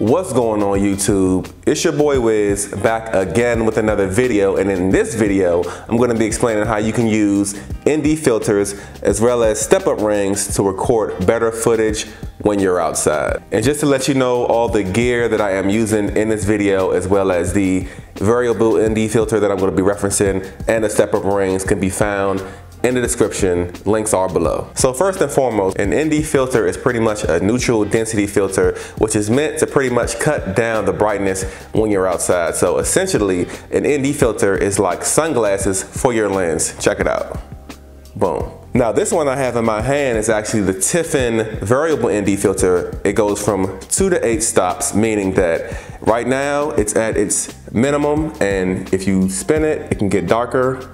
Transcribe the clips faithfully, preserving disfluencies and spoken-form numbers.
What's going on YouTube? It's your boy Wiz back again with another video, and in this video I'm going to be explaining how you can use N D filters as well as step up rings to record better footage when you're outside. And just to let you know all the gear that I am using in this video, as well as the variable N D filter that I'm going to be referencing and the step up rings, can be found in the description, links are below. So first and foremost, an N D filter is pretty much a neutral density filter, which is meant to pretty much cut down the brightness when you're outside. So essentially, an N D filter is like sunglasses for your lens. Check it out. Boom. Now this one I have in my hand is actually the Tiffen variable N D filter. It goes from two to eight stops, meaning that right now it's at its minimum, and if you spin it, it can get darker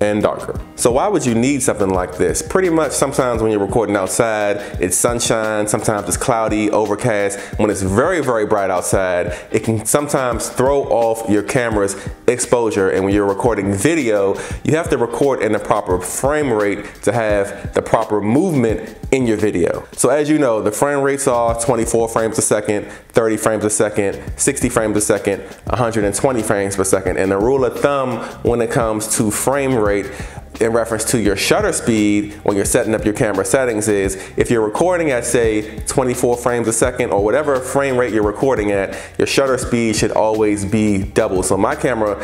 and darker. So why would you need something like this? Pretty much sometimes when you're recording outside, it's sunshine, sometimes it's cloudy, overcast. When it's very, very bright outside, it can sometimes throw off your camera's exposure. And when you're recording video, you have to record in the proper frame rate to have the proper movement in your video. So as you know, the frame rates are twenty-four frames a second, thirty frames a second, sixty frames a second, one hundred twenty frames per second. And the rule of thumb when it comes to frame rate in reference to your shutter speed when you're setting up your camera settings is, if you're recording at say twenty-four frames a second or whatever frame rate you're recording at, your shutter speed should always be double. So my camera,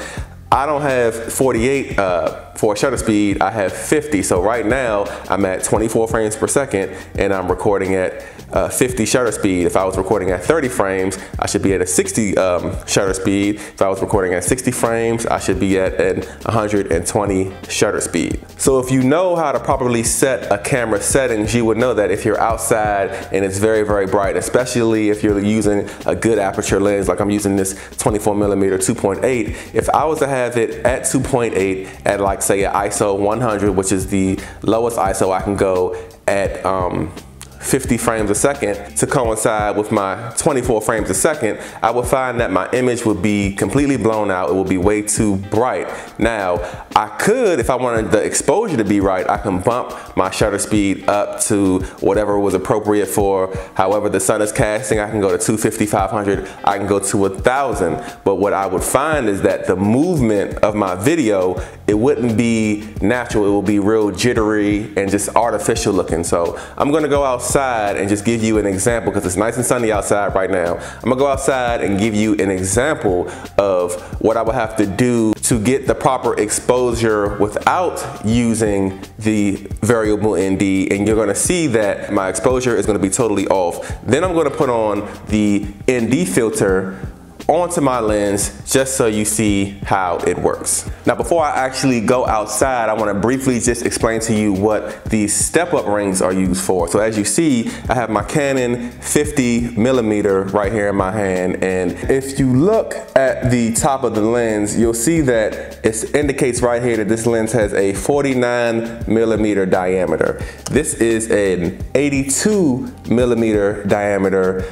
I don't have forty-eight uh, for shutter speed, I have fifty. So right now I'm at twenty-four frames per second and I'm recording at uh, fifty shutter speed. If I was recording at thirty frames, I should be at a sixty um, shutter speed. If I was recording at sixty frames, I should be at an one hundred twenty shutter speed. So if you know how to properly set a camera settings, you would know that if you're outside and it's very, very bright, especially if you're using a good aperture lens, like I'm using this twenty-four millimeter two point eight, if I was to have have it at two point eight at like say an I S O one hundred, which is the lowest I S O I can go at um, fifty frames a second to coincide with my twenty-four frames a second, I would find that my image would be completely blown out. It would be way too bright. Now, I could, if I wanted the exposure to be right, I can bump my shutter speed up to whatever was appropriate for however the sun is casting. I can go to two fifty, five hundred, I can go to one thousand. But what I would find is that the movement of my video, it wouldn't be natural. It would be real jittery and just artificial looking. So I'm gonna go outside and just give you an example, because it's nice and sunny outside right now. I'm gonna go outside and give you an example of what I would have to do to get the proper exposure without using the variable N D, and you're gonna see that my exposure is gonna be totally off. Then I'm gonna put on the N D filter onto my lens just so you see how it works. Now before I actually go outside, I want to briefly just explain to you what these step up rings are used for. So as you see, I have my Canon fifty millimeter right here in my hand, and if you look at the top of the lens, you'll see that it indicates right here that this lens has a forty-nine millimeter diameter. This is an eighty-two millimeter diameter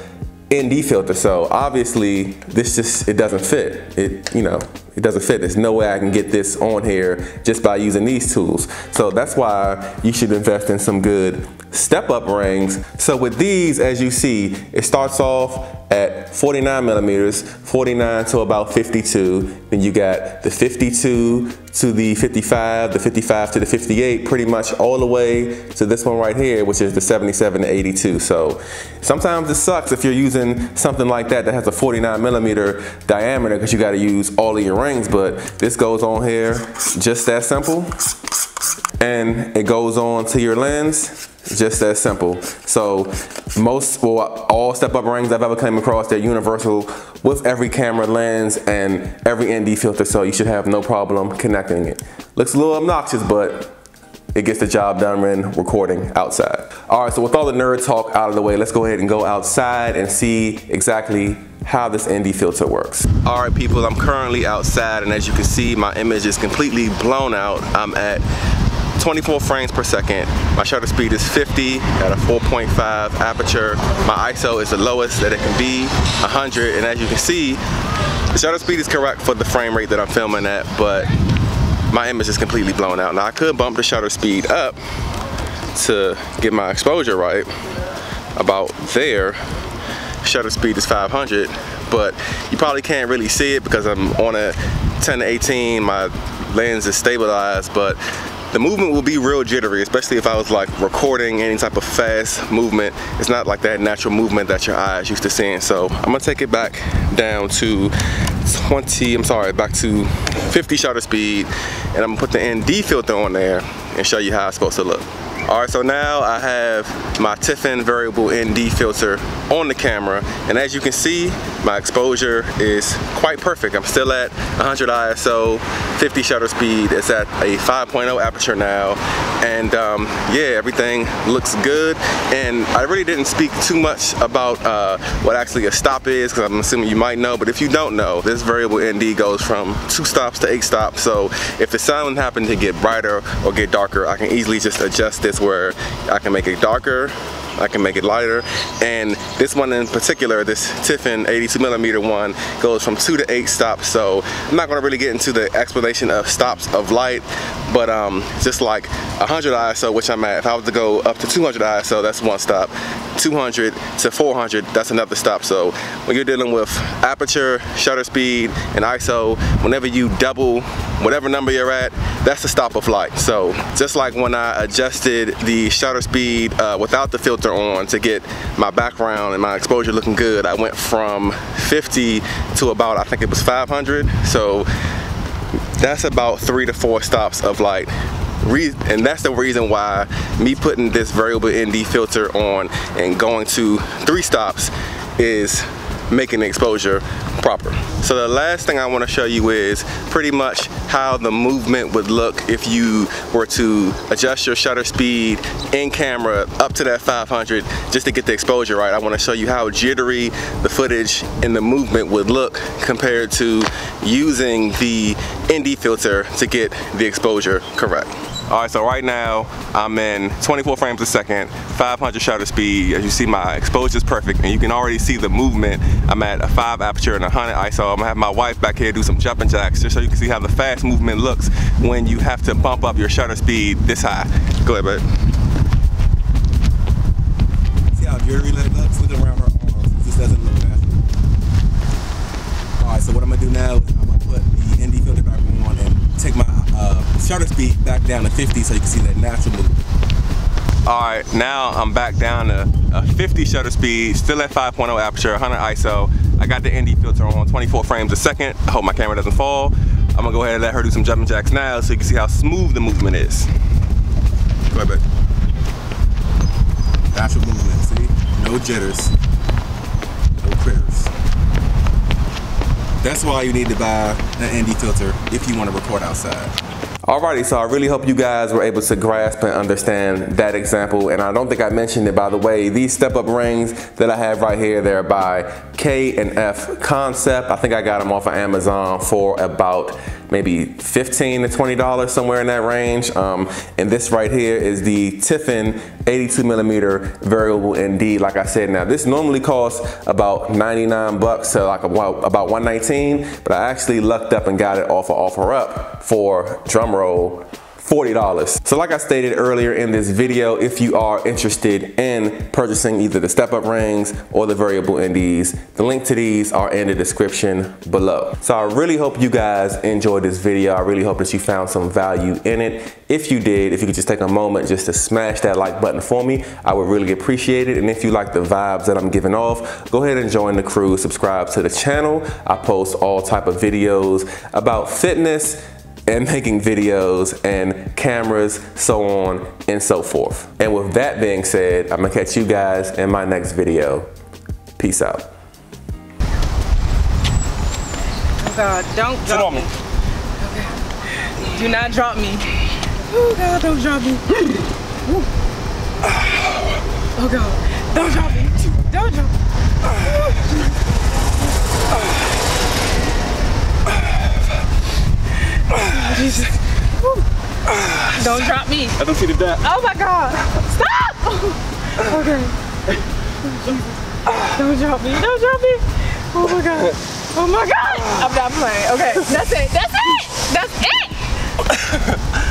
N D filter, so obviously this just, it doesn't fit. It, you know, it doesn't fit. There's no way I can get this on here just by using these tools. So that's why you should invest in some good step up rings. So with these, as you see, it starts off at forty-nine millimeters, forty-nine to about fifty-two. Then you got the fifty-two to the fifty-five, the fifty-five to the fifty-eight, pretty much all the way to this one right here, which is the seventy-seven to eighty-two. So sometimes it sucks if you're using something like that that has a forty-nine millimeter diameter, because you got to use all of your rings, but this goes on here just that simple, and it goes on to your lens just that simple. So most, well, all step up rings I've ever come across, they're universal with every camera lens and every N D filter, so you should have no problem connecting it. Looks a little obnoxious, but it gets the job done when recording outside. All right, so with all the nerd talk out of the way, let's go ahead and go outside and see exactly how this N D filter works. All right, people, I'm currently outside, and as you can see, my image is completely blown out. I'm at twenty-four frames per second. My shutter speed is fifty at a four point five aperture. My I S O is the lowest that it can be, one hundred, and as you can see, the shutter speed is correct for the frame rate that I'm filming at, but my image is completely blown out. Now I could bump the shutter speed up to get my exposure right about there. shutter speed is five hundred, but you probably can't really see it because I'm on a ten to eighteen, my lens is stabilized, but the movement will be real jittery, especially if I was like recording any type of fast movement. It's not like that natural movement that your eye is used to seeing. So I'm gonna take it back down to twenty, I'm sorry, back to fifty shutter speed, and I'm gonna put the N D filter on there and show you how it's supposed to look. All right, so now I have my Tiffen variable N D filter on the camera, and as you can see, my exposure is quite perfect. I'm still at one hundred I S O, fifty shutter speed. It's at a five point oh aperture now, and um, yeah, everything looks good. And I really didn't speak too much about uh, what actually a stop is, because I'm assuming you might know, but if you don't know, this variable N D goes from two stops to eight stops. So if the sun happened to get brighter or get darker, I can easily just adjust this, where I can make it darker, I can make it lighter, and this one in particular, this Tiffen eighty-two millimeter one, goes from two to eight stops. So I'm not gonna really get into the explanation of stops of light, but um, just like one hundred I S O, which I'm at, if I was to go up to two hundred I S O, that's one stop. two hundred to four hundred, that's another stop. So when you're dealing with aperture, shutter speed, and I S O, whenever you double whatever number you're at, that's the stop of light. So just like when I adjusted the shutter speed uh, without the filter on to get my background and my exposure looking good, I went from fifty to about, I think it was five hundred. So that's about three to four stops of light. And that's the reason why me putting this variable N D filter on and going to three stops is making the exposure proper. So the last thing I want to show you is pretty much how the movement would look if you were to adjust your shutter speed in camera up to that five hundred just to get the exposure right. I want to show you how jittery the footage and the movement would look compared to using the N D filter to get the exposure correct. All right, so right now I'm in twenty-four frames a second, five hundred shutter speed. As you see, my exposure is perfect, and you can already see the movement. I'm at a five aperture and one hundred I S O. I'm gonna have my wife back here do some jumping jacks just so you can see how the fast movement looks when you have to bump up your shutter speed this high. Go ahead, babe. See how jittery that looks? Look around her arms. It just doesn't look natural. All right, so what I'm gonna do now is I'm gonna put the N D filter back on and take my uh, shutter speed back down to fifty so you can see that natural movement. All right, now I'm back down to uh, fifty shutter speed, still at five point oh aperture, one hundred I S O. I got the N D filter on, twenty-four frames a second. I hope my camera doesn't fall. I'm gonna go ahead and let her do some jumping jacks now so you can see how smooth the movement is. Go ahead, babe. Natural movement, see? No jitters, no critters. That's why you need to buy an N D filter if you wanna record outside. Alrighty, so I really hope you guys were able to grasp and understand that example. And I don't think I mentioned it, by the way, these step-up rings that I have right here, they're by K and F Concept. I think I got them off of Amazon for about maybe fifteen to twenty dollars, somewhere in that range. Um, and this right here is the Tiffen eighty-two millimeter variable N D. Like I said, now this normally costs about ninety-nine bucks to like about one nineteen, but I actually lucked up and got it off of OfferUp for, drum roll, forty dollars. So like I stated earlier in this video, if you are interested in purchasing either the step-up rings or the variable N Ds, the link to these are in the description below. So I really hope you guys enjoyed this video. I really hope that you found some value in it. If you did, if you could just take a moment just to smash that like button for me, I would really appreciate it. And if you like the vibes that I'm giving off, go ahead and join the crew, subscribe to the channel. I post all type of videos about fitness, and making videos, and cameras, so on and so forth. And with that being said, I'm gonna catch you guys in my next video. Peace out. Oh God, don't drop me. Okay. Do not drop me. Oh God, don't drop me. Oh God, don't drop me. Don't drop me. Jesus. Uh, don't drop me. I don't see the dot. Oh my God. Stop! Okay. Uh, don't drop me. Don't drop me. Oh my God. Oh my God. I'm not playing. Okay. That's it. That's it. That's it.